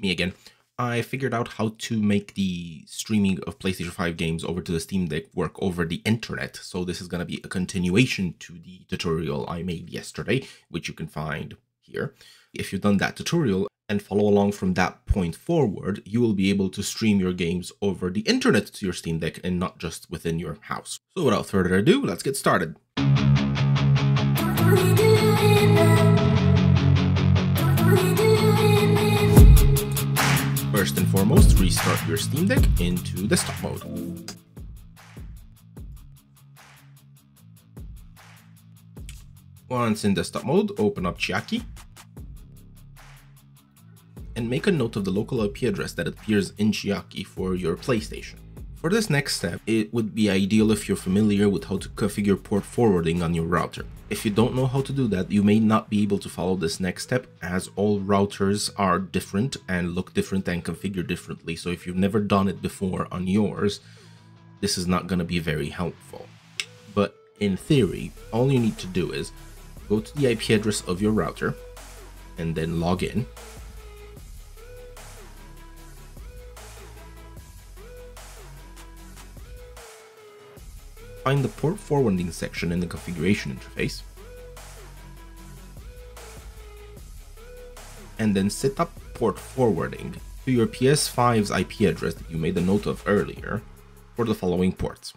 me again. I figured out how to make the streaming of PlayStation 5 games over to the Steam Deck work over the internet. So this is going to be a continuation to the tutorial I made yesterday, which you can find here. If you've done that tutorial and follow along from that point forward, you will be able to stream your games over the internet to your Steam Deck and not just within your house. So without further ado, let's get started. First and foremost, restart your Steam Deck into desktop mode. Once in desktop mode, open up Chiaki and make a note of the local IP address that appears in Chiaki for your PlayStation. For this next step, it would be ideal if you're familiar with how to configure port forwarding on your router. If you don't know how to do that, you may not be able to follow this next step, as all routers are different and look different and configure differently. So if you've never done it before on yours, this is not going to be very helpful. But in theory, all you need to do is go to the IP address of your router and then log in. Find the port forwarding section in the configuration interface and then set up port forwarding to your PS5's IP address that you made a note of earlier for the following ports.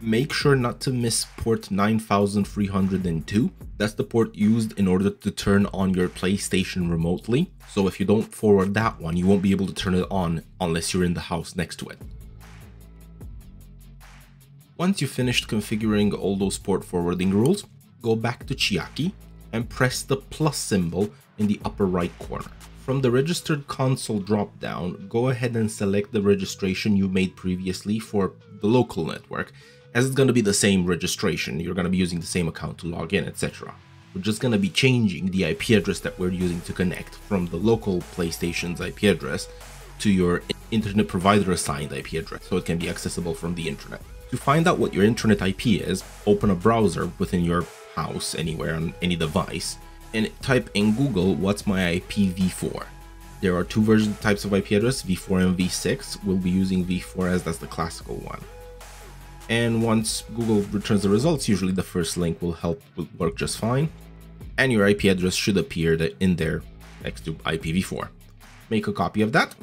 Make sure not to miss port 9302. That's the port used in order to turn on your PlayStation remotely. So if you don't forward that one, you won't be able to turn it on unless you're in the house next to it. Once you've finished configuring all those port forwarding rules, go back to Chiaki and press the plus symbol in the upper right corner. From the registered console drop-down, go ahead and select the registration you made previously for the local network, as it's going to be the same registration. You're going to be using the same account to log in, etc. We're just going to be changing the IP address that we're using to connect from the local PlayStation's IP address to your internet provider assigned IP address, so it can be accessible from the internet. To find out what your internet IP is, open a browser within your house, anywhere on any device, and type in Google, what's my IPv4? There are two types of IP address, V4 and V6. We'll be using V4 as that's the classical one. And once Google returns the results, usually the first link will work just fine. And your IP address should appear in there next to IPv4. Make a copy of that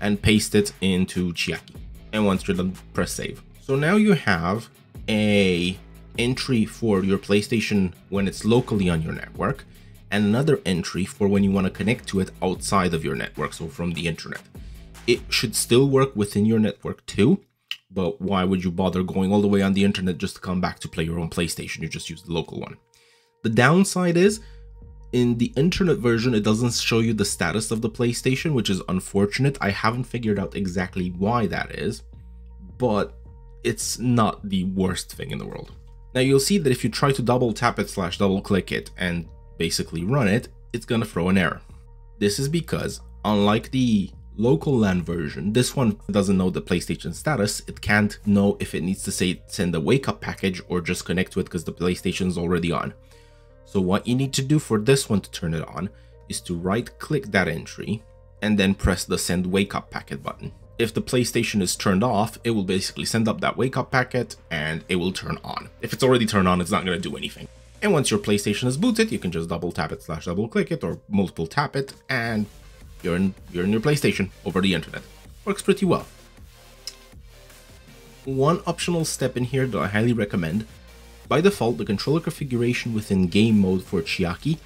and paste it into Chiaki. And once you're done, press save. So now you have a entry for your PlayStation when it's locally on your network, and another entry for when you want to connect to it outside of your network, so from the internet. It should still work within your network too, but why would you bother going all the way on the internet just to come back to play your own PlayStation? You just use the local one. The downside is, in the internet version, it doesn't show you the status of the PlayStation, which is unfortunate. I haven't figured out exactly why that is, but it's not the worst thing in the world. Now you'll see that if you try to double tap it slash double click it and basically run it, it's going to throw an error. This is because, unlike the local LAN version, this one doesn't know the PlayStation status. It can't know if it needs to say send a wake up package or just connect to it because the PlayStation is already on. So what you need to do for this one to turn it on is to right click that entry and then press the send wake up packet button. If the PlayStation is turned off, it will basically send up that wake up packet and it will turn on. If it's already turned on, it's not going to do anything. And once your PlayStation is booted, you can just double tap it slash double click it or multiple tap it, and you're in your PlayStation over the internet. Works pretty well. One optional step in here that I highly recommend: by default, the controller configuration within game mode for Chiaki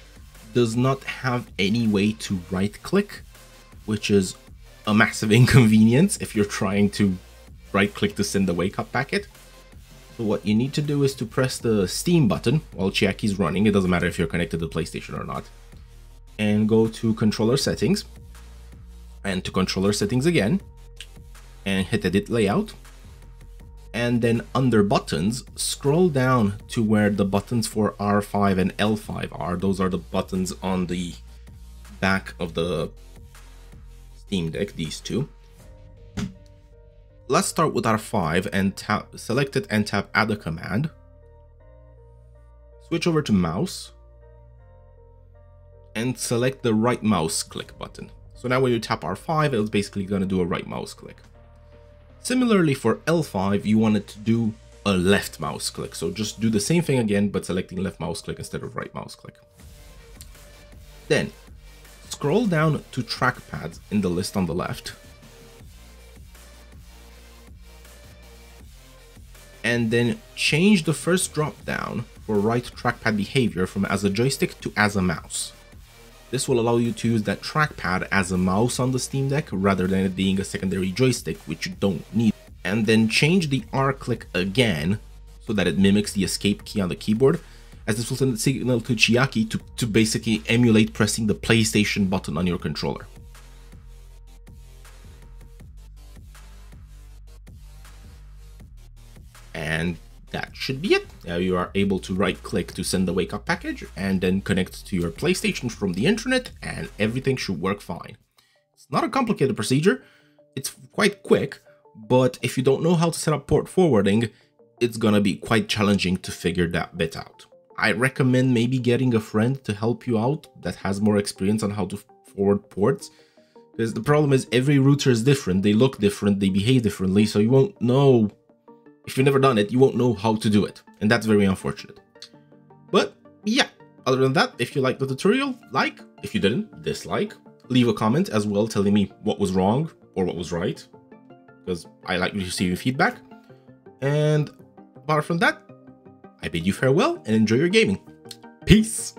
does not have any way to right-click, which is a massive inconvenience if you're trying to right-click to send the wake-up packet. So what you need to do is to press the Steam button while Chiaki's running. It doesn't matter if you're connected to the PlayStation or not. And go to controller settings, and to controller settings again, and hit edit layout. And then under buttons, scroll down to where the buttons for R5 and L5 are. Those are the buttons on the back of the Steam Deck, these two. Let's start with R5 and select it and tap add a command. Switch over to mouse and select the right mouse click button. So now when you tap R5, it's basically going to do a right mouse click. Similarly for L5, you want it to do a left mouse click. So just do the same thing again, but selecting left mouse click instead of right mouse click. Then scroll down to trackpads in the list on the left. And then change the first drop down for right trackpad behavior from as a joystick to as a mouse. This will allow you to use that trackpad as a mouse on the Steam Deck rather than it being a secondary joystick, which you don't need. And then change the R click again so that it mimics the escape key on the keyboard, as this will send a signal to Chiaki to basically emulate pressing the PlayStation button on your controller. And that should be it. Now you are able to right click to send the wake up package and then connect to your PlayStation from the internet, and everything should work fine. It's not a complicated procedure. It's quite quick, but if you don't know how to set up port forwarding, it's gonna be quite challenging to figure that bit out. I recommend maybe getting a friend to help you out that has more experience on how to forward ports, because the problem is every router is different. They look different, they behave differently, so you won't know. If you've never done it, you won't know how to do it, and that's very unfortunate. But yeah, other than that, if you liked the tutorial, like. If you didn't, dislike. Leave a comment as well telling me what was wrong or what was right, because I like receiving feedback. And apart from that, I bid you farewell and enjoy your gaming. Peace!